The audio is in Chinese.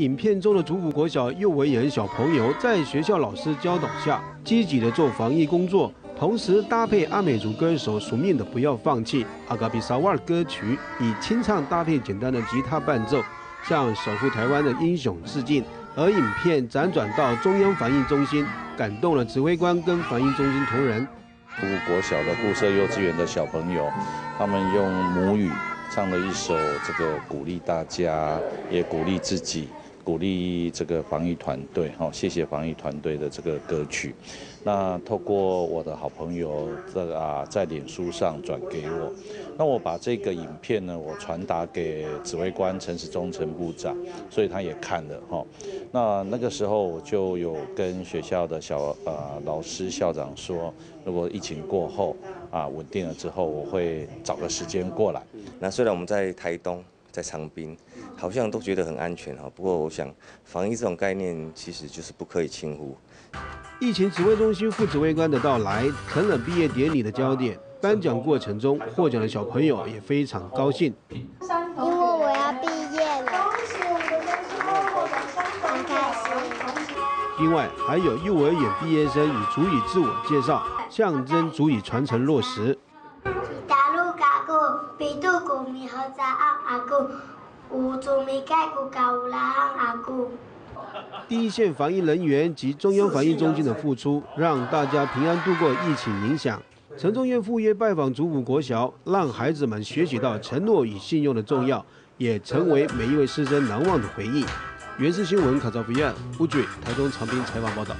影片中的竹埔国小幼儿园小朋友在学校老师教导下，积极地做防疫工作，同时搭配阿美族歌手熟练的《不要放弃》阿嘎比萨瓦歌曲，以清唱搭配简单的吉他伴奏，向守护台湾的英雄致敬。而影片辗转到中央防疫中心，感动了指挥官跟防疫中心同仁。竹埔国小的附设幼稚园的小朋友，他们用母语。 唱了一首这个鼓励大家，也鼓励自己，鼓励这个防疫团队，好，谢谢防疫团队的这个歌曲。那透过我的好朋友在脸书上转给我，那我把这个影片呢，我传达给指挥官陈时中陈部长，所以他也看了哈。那个时候我就有跟学校的老师校长说，如果疫情过后。 稳定了之后，我会找个时间过来。那虽然我们在台东、在长滨，好像都觉得很安全哈，不过我想，防疫这种概念其实就是不可以轻忽。疫情指挥中心副指挥官的到来，成了毕业典礼的焦点。颁奖过程中，获奖的小朋友也非常高兴。因为我要毕业了，很开心。另外，还有幼儿园毕业生以主语自我介绍。 象征足以传承落实。第一线防疫人员及中央防疫中心的付出，让大家平安度过疫情影响。陈仲彦赴约拜访竹埔国小，让孩子们学习到承诺与信用的重要，也成为每一位师生难忘的回忆。原视新闻卡扎比亚乌举台中长滨采访报道。